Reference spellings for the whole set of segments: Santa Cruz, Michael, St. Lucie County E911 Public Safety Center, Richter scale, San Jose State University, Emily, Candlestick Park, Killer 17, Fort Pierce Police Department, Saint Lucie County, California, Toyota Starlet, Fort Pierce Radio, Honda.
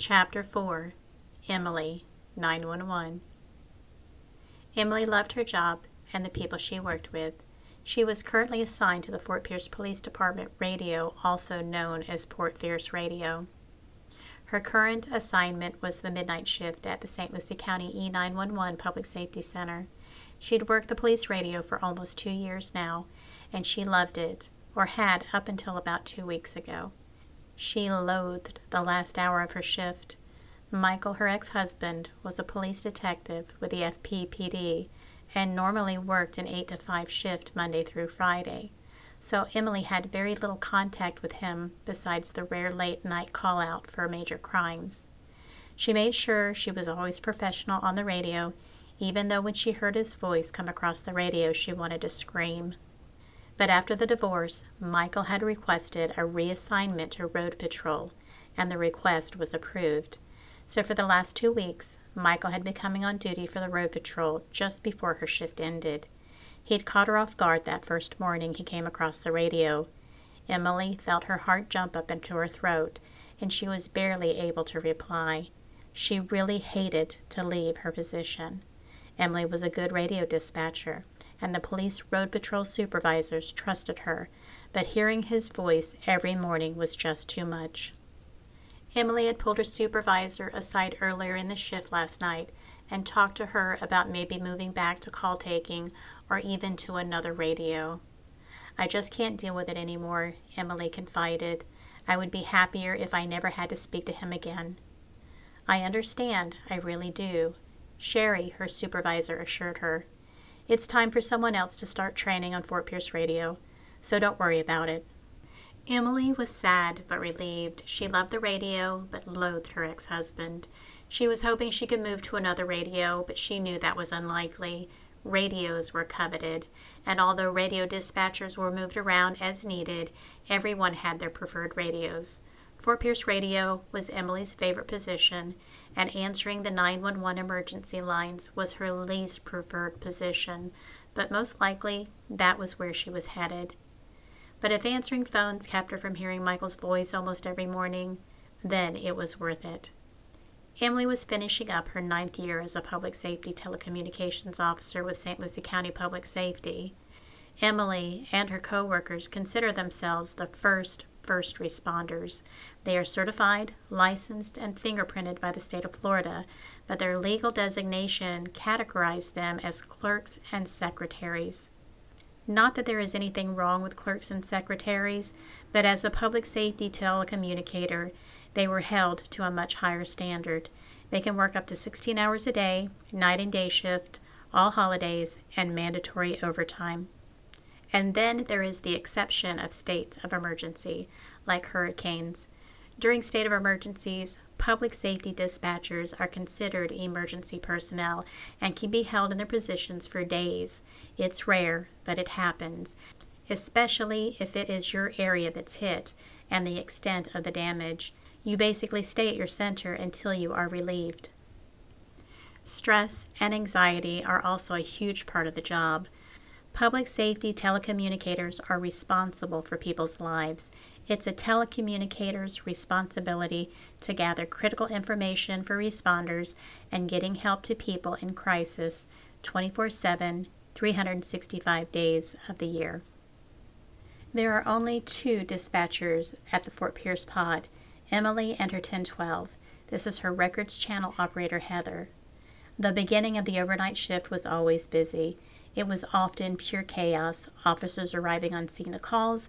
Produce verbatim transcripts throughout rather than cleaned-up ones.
Chapter four, Emily, nine one one. Emily loved her job and the people she worked with. She was currently assigned to the Fort Pierce Police Department radio, also known as Fort Pierce Radio. Her current assignment was the midnight shift at the Saint Lucie County E nine one one Public Safety Center. She'd worked the police radio for almost two years now, and she loved it, or had up until about two weeks ago. She loathed the last hour of her shift. Michael, her ex-husband, was a police detective with the F P P D and normally worked an eight to five shift Monday through Friday, so Emily had very little contact with him besides the rare late-night call-out for major crimes. She made sure she was always professional on the radio, even though when she heard his voice come across the radio she wanted to scream. But after the divorce, Michael had requested a reassignment to road patrol, and the request was approved. So for the last two weeks, Michael had been coming on duty for the road patrol just before her shift ended. He'd caught her off guard that first morning he came across the radio. Emily felt her heart jump up into her throat, and she was barely able to reply. She really hated to leave her position. Emily was a good radio dispatcher, and the police road patrol supervisors trusted her, but hearing his voice every morning was just too much. Emily had pulled her supervisor aside earlier in the shift last night and talked to her about maybe moving back to call taking or even to another radio. "I just can't deal with it anymore," Emily confided. "I would be happier if I never had to speak to him again." "I understand, I really do," Sherry, her supervisor, assured her. "It's time for someone else to start training on Fort Pierce Radio, so don't worry about it." Emily was sad but relieved. She loved the radio but loathed her ex-husband. She was hoping she could move to another radio, but she knew that was unlikely. Radios were coveted, and although radio dispatchers were moved around as needed, everyone had their preferred radios. Fort Pierce Radio was Emily's favorite position, and answering the nine one one emergency lines was her least preferred position, but most likely that was where she was headed. But if answering phones kept her from hearing Michael's voice almost every morning, then it was worth it. Emily was finishing up her ninth year as a public safety telecommunications officer with Saint Lucie County Public Safety. Emily and her co-workers consider themselves the first first responders. They are certified, licensed, and fingerprinted by the state of Florida, but their legal designation categorized them as clerks and secretaries. Not that there is anything wrong with clerks and secretaries, but as a public safety telecommunicator, they were held to a much higher standard. They can work up to sixteen hours a day, night and day shift, all holidays, and mandatory overtime. And then there is the exception of states of emergency, like hurricanes. During state of emergencies, public safety dispatchers are considered emergency personnel and can be held in their positions for days. It's rare, but it happens, especially if it is your area that's hit and the extent of the damage. You basically stay at your center until you are relieved. Stress and anxiety are also a huge part of the job. Public safety telecommunicators are responsible for people's lives. It's a telecommunicator's responsibility to gather critical information for responders and getting help to people in crisis twenty-four seven, three hundred sixty-five days of the year. There are only two dispatchers at the Fort Pierce pod, Emily and her ten twelve. This is her records channel operator, Heather. The beginning of the overnight shift was always busy. It was often pure chaos, officers arriving on scene to calls,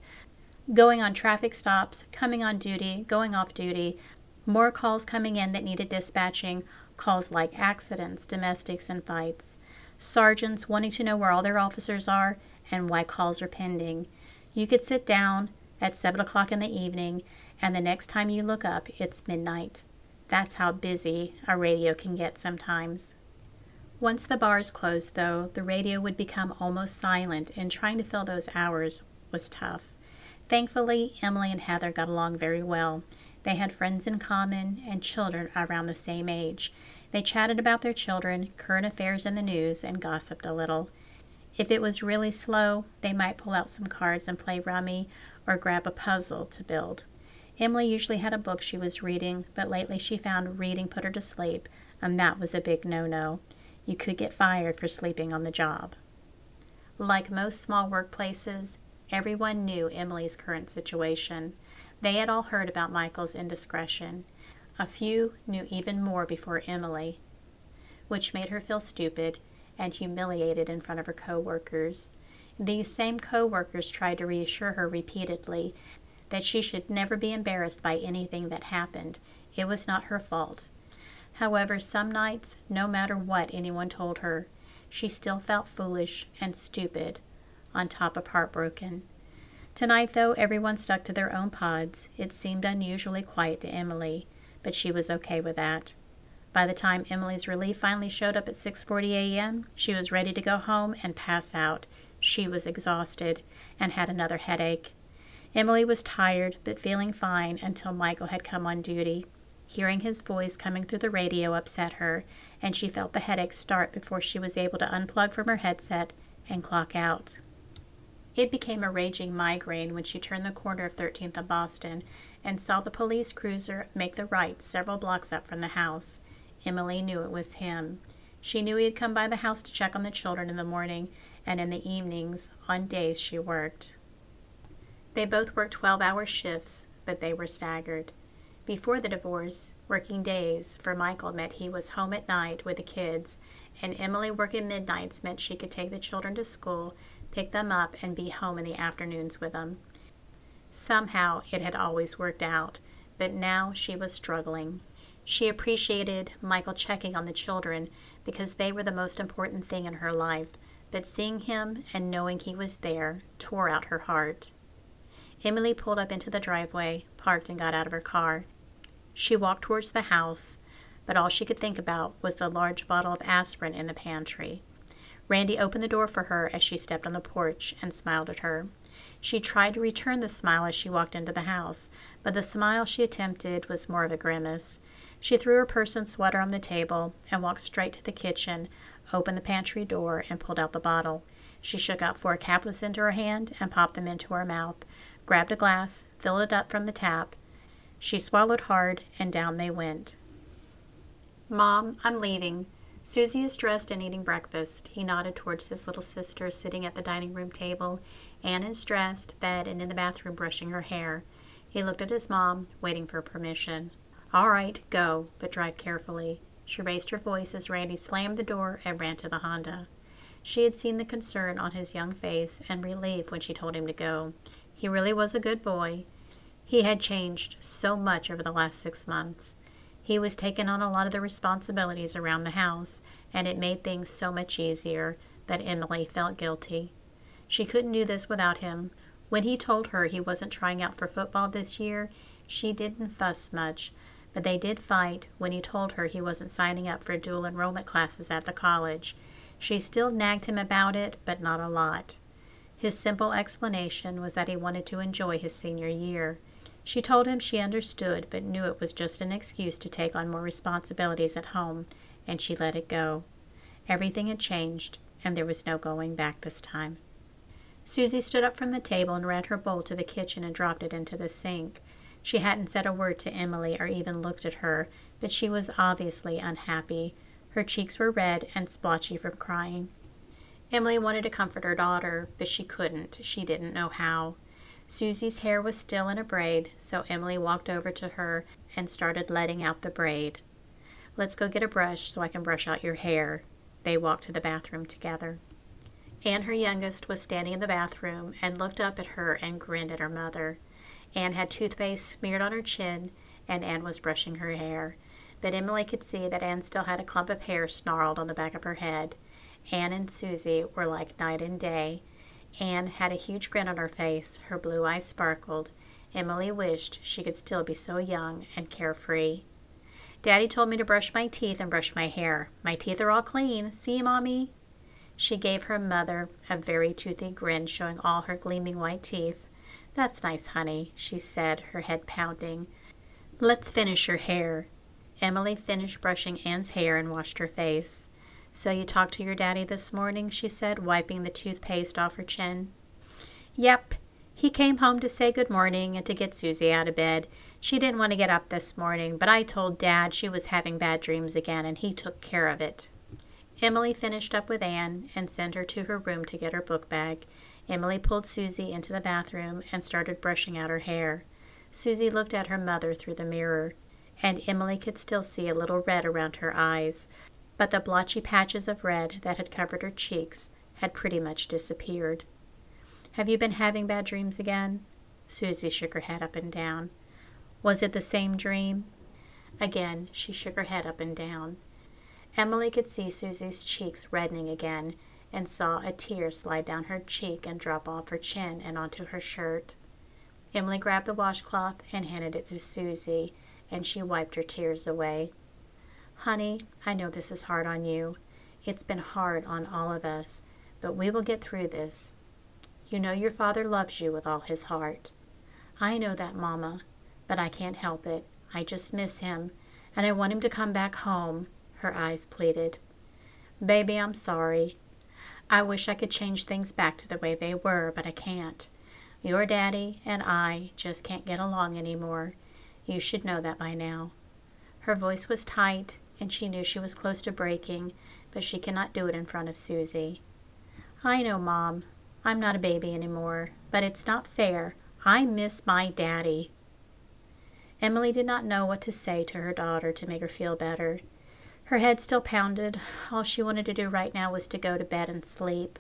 going on traffic stops, coming on duty, going off duty, more calls coming in that needed dispatching, calls like accidents, domestics, and fights. Sergeants wanting to know where all their officers are and why calls are pending. You could sit down at seven o'clock in the evening, and the next time you look up, it's midnight. That's how busy a radio can get sometimes. Once the bars closed, though, the radio would become almost silent, and trying to fill those hours was tough. Thankfully, Emily and Heather got along very well. They had friends in common and children around the same age. They chatted about their children, current affairs and the news, and gossiped a little. If it was really slow, they might pull out some cards and play rummy or grab a puzzle to build. Emily usually had a book she was reading, but lately she found reading put her to sleep, and that was a big no-no. You could get fired for sleeping on the job. Like most small workplaces, everyone knew Emily's current situation. They had all heard about Michael's indiscretion. A few knew even more before Emily, which made her feel stupid and humiliated in front of her co-workers. These same co-workers tried to reassure her repeatedly that she should never be embarrassed by anything that happened. It was not her fault. However, some nights, no matter what anyone told her, she still felt foolish and stupid, on top of heartbroken. Tonight, though, everyone stuck to their own pods. It seemed unusually quiet to Emily, but she was okay with that. By the time Emily's relief finally showed up at six forty a m, she was ready to go home and pass out. She was exhausted and had another headache. Emily was tired but feeling fine until Michael had come on duty. Hearing his voice coming through the radio upset her, and she felt the headache start before she was able to unplug from her headset and clock out. It became a raging migraine when she turned the corner of thirteenth and Boston and saw the police cruiser make the right several blocks up from the house. Emily knew it was him. She knew he had come by the house to check on the children in the morning and in the evenings on days she worked. They both worked twelve-hour shifts, but they were staggered. Before the divorce, working days for Michael meant he was home at night with the kids, and Emily working midnights meant she could take the children to school, pick them up, and be home in the afternoons with them. Somehow it had always worked out, but now she was struggling. She appreciated Michael checking on the children because they were the most important thing in her life, but seeing him and knowing he was there tore out her heart. Emily pulled up into the driveway, parked, and got out of her car. She walked towards the house, but all she could think about was the large bottle of aspirin in the pantry. Randy opened the door for her as she stepped on the porch and smiled at her. She tried to return the smile as she walked into the house, but the smile she attempted was more of a grimace. She threw her purse and sweater on the table and walked straight to the kitchen, opened the pantry door, and pulled out the bottle. She shook out four caplets into her hand and popped them into her mouth, grabbed a glass, filled it up from the tap. She swallowed hard, and down they went. "Mom, I'm leaving. Susie is dressed and eating breakfast." He nodded towards his little sister sitting at the dining room table. Anne is dressed, bed, and in the bathroom brushing her hair. He looked at his mom, waiting for permission. "All right, go, but drive carefully." She raised her voice as Randy slammed the door and ran to the Honda. She had seen the concern on his young face and relief when she told him to go. He really was a good boy. He had changed so much over the last six months. He was taking on a lot of the responsibilities around the house, and it made things so much easier that Emily felt guilty. She couldn't do this without him. When he told her he wasn't trying out for football this year, she didn't fuss much, but they did fight when he told her he wasn't signing up for dual enrollment classes at the college. She still nagged him about it, but not a lot. His simple explanation was that he wanted to enjoy his senior year. She told him she understood, but knew it was just an excuse to take on more responsibilities at home, and she let it go. Everything had changed, and there was no going back this time. Susie stood up from the table and ran her bowl to the kitchen and dropped it into the sink. She hadn't said a word to Emily or even looked at her, but she was obviously unhappy. Her cheeks were red and splotchy from crying. Emily wanted to comfort her daughter, but she couldn't. She didn't know how. Susie's hair was still in a braid, so Emily walked over to her and started letting out the braid. "Let's go get a brush so I can brush out your hair." They walked to the bathroom together. Anne, her youngest, was standing in the bathroom and looked up at her and grinned at her mother. Anne had toothpaste smeared on her chin, and Anne was brushing her hair. But Emily could see that Anne still had a clump of hair snarled on the back of her head. Anne and Susie were like night and day. Anne had a huge grin on her face. Her blue eyes sparkled. Emily wished she could still be so young and carefree. "Daddy told me to brush my teeth and brush my hair. My teeth are all clean. See, Mommy?" She gave her mother a very toothy grin, showing all her gleaming white teeth. "That's nice, honey," she said, her head pounding. "Let's finish your hair." Emily finished brushing Anne's hair and washed her face. "So you talked to your daddy this morning," she said, wiping the toothpaste off her chin. "Yep. He came home to say good morning and to get Susie out of bed. She didn't want to get up this morning, but I told Dad she was having bad dreams again, and he took care of it. Emily finished up with Anne and sent her to her room to get her book bag. Emily pulled Susie into the bathroom and started brushing out her hair. Susie looked at her mother through the mirror, and Emily could still see a little red around her eyes, but the blotchy patches of red that had covered her cheeks had pretty much disappeared. "Have you been having bad dreams again?" Susie shook her head up and down. "Was it the same dream?" Again, she shook her head up and down. Emily could see Susie's cheeks reddening again and saw a tear slide down her cheek and drop off her chin and onto her shirt. Emily grabbed the washcloth and handed it to Susie, and she wiped her tears away. "Honey, I know this is hard on you. It's been hard on all of us, but we will get through this. You know your father loves you with all his heart." "I know that, Mama, but I can't help it. I just miss him, and I want him to come back home," her eyes pleaded. "Baby, I'm sorry. I wish I could change things back to the way they were, but I can't. Your daddy and I just can't get along anymore. You should know that by now." Her voice was tight, and she knew she was close to breaking, but she cannot do it in front of Susie. "I know, Mom. I'm not a baby anymore, but it's not fair. I miss my daddy." Emily did not know what to say to her daughter to make her feel better. Her head still pounded. All she wanted to do right now was to go to bed and sleep.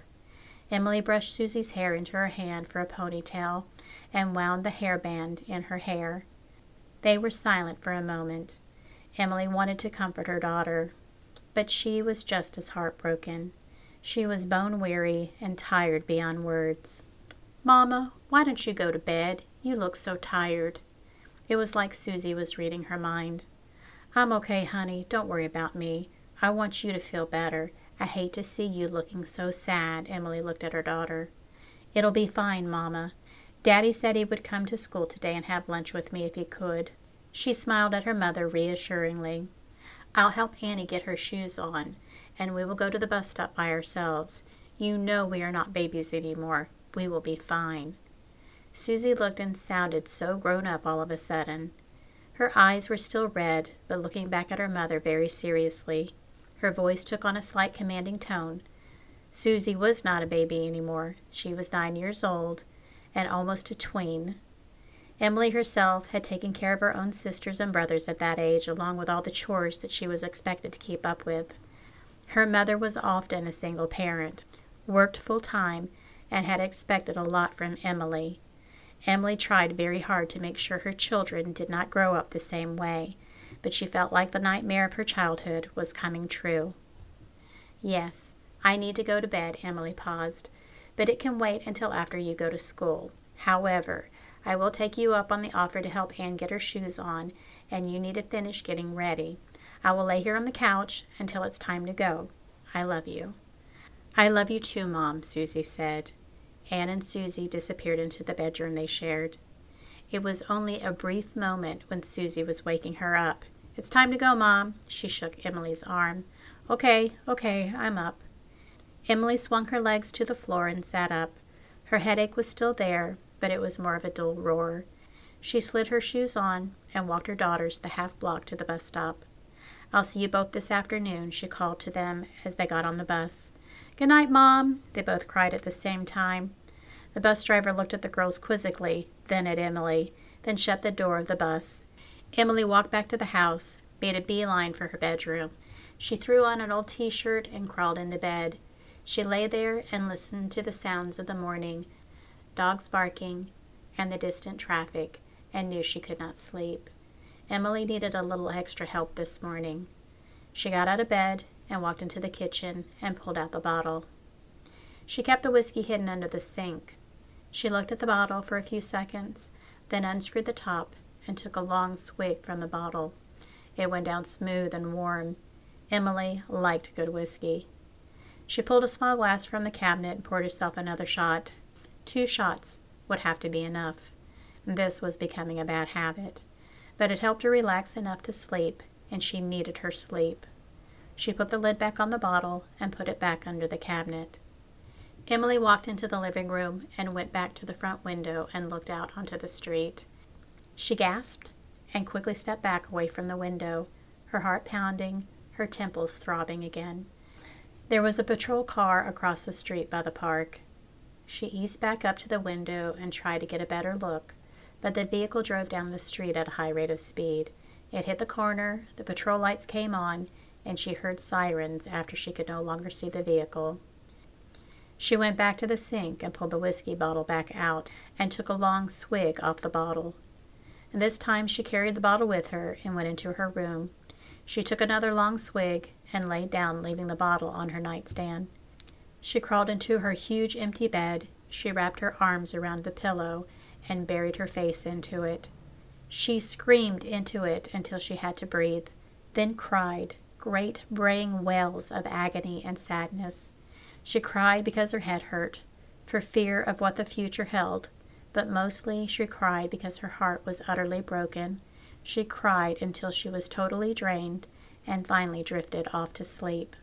Emily brushed Susie's hair into her hand for a ponytail and wound the hairband in her hair. They were silent for a moment. Emily wanted to comfort her daughter, but she was just as heartbroken. She was bone weary and tired beyond words. "Mama, why don't you go to bed? You look so tired." It was like Susie was reading her mind. "I'm okay, honey. Don't worry about me. I want you to feel better. I hate to see you looking so sad." Emily looked at her daughter. "It'll be fine, Mama. Daddy said he would come to school today and have lunch with me if he could." She smiled at her mother reassuringly. "I'll help Annie get her shoes on, and we will go to the bus stop by ourselves. You know we are not babies anymore. We will be fine." Susie looked and sounded so grown up all of a sudden. Her eyes were still red, but looking back at her mother very seriously. Her voice took on a slight commanding tone. Susie was not a baby anymore. She was nine years old and almost a tween. Emily herself had taken care of her own sisters and brothers at that age, along with all the chores that she was expected to keep up with. Her mother was often a single parent, worked full-time, and had expected a lot from Emily. Emily tried very hard to make sure her children did not grow up the same way, but she felt like the nightmare of her childhood was coming true. "Yes, I need to go to bed," Emily paused, "but it can wait until after you go to school. However, I will take you up on the offer to help Anne get her shoes on, and you need to finish getting ready. I will lay here on the couch until it's time to go. I love you." "I love you too, Mom," Susie said. Anne and Susie disappeared into the bedroom they shared. It was only a brief moment when Susie was waking her up. "It's time to go, Mom." She shook Emily's arm. "Okay, okay, I'm up." Emily swung her legs to the floor and sat up. Her headache was still there, but it was more of a dull roar. She slid her shoes on and walked her daughters the half block to the bus stop. "I'll see you both this afternoon," she called to them as they got on the bus. "Good night, Mom," they both cried at the same time. The bus driver looked at the girls quizzically, then at Emily, then shut the door of the bus. Emily walked back to the house, made a beeline for her bedroom. She threw on an old t-shirt and crawled into bed. She lay there and listened to the sounds of the morning, dogs barking, and the distant traffic, and knew she could not sleep. Emily needed a little extra help this morning. She got out of bed and walked into the kitchen and pulled out the bottle. She kept the whiskey hidden under the sink. She looked at the bottle for a few seconds, then unscrewed the top and took a long swig from the bottle. It went down smooth and warm. Emily liked good whiskey. She pulled a small glass from the cabinet and poured herself another shot. Two shots would have to be enough. This was becoming a bad habit, but it helped her relax enough to sleep, and she needed her sleep. She put the lid back on the bottle and put it back under the cabinet. Emily walked into the living room and went back to the front window and looked out onto the street. She gasped and quickly stepped back away from the window, her heart pounding, her temples throbbing again. There was a patrol car across the street by the park. She eased back up to the window and tried to get a better look, but the vehicle drove down the street at a high rate of speed. It hit the corner, the patrol lights came on, and she heard sirens after she could no longer see the vehicle. She went back to the sink and pulled the whiskey bottle back out and took a long swig off the bottle. And this time she carried the bottle with her and went into her room. She took another long swig and lay down, leaving the bottle on her nightstand. She crawled into her huge empty bed. She wrapped her arms around the pillow and buried her face into it. She screamed into it until she had to breathe, then cried, great braying wails of agony and sadness. She cried because her head hurt, for fear of what the future held, but mostly she cried because her heart was utterly broken. She cried until she was totally drained and finally drifted off to sleep.